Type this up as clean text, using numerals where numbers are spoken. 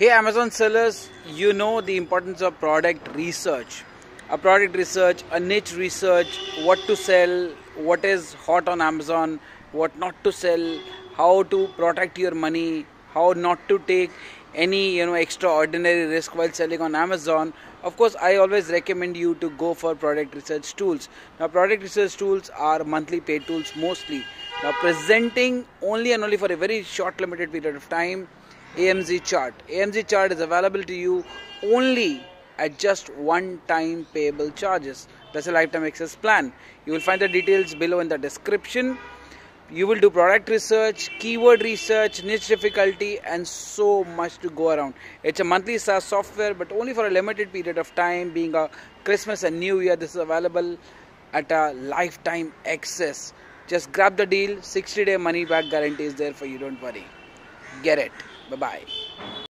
Hey Amazon sellers, you know the importance of product research. A product research, a niche research, what to sell, what is hot on Amazon, what not to sell, how to protect your money, how not to take any extraordinary risk while selling on Amazon. Of course, I always recommend you to go for product research tools. Now, product research tools are monthly paid tools mostly. Now, presenting only and only for a very short limited period of time, AMZ chart. AMZ chart is available to you only at just one-time payable charges. That's a lifetime access plan. You will find the details below in the description. You will do product research, keyword research, niche difficulty, and so much to go around. It's a monthly SaaS software, but only for a limited period of time. Being a Christmas and New Year, this is available at a lifetime access. Just grab the deal. 60-day money back guarantee is there for you. Don't worry. Get it. Bye-bye.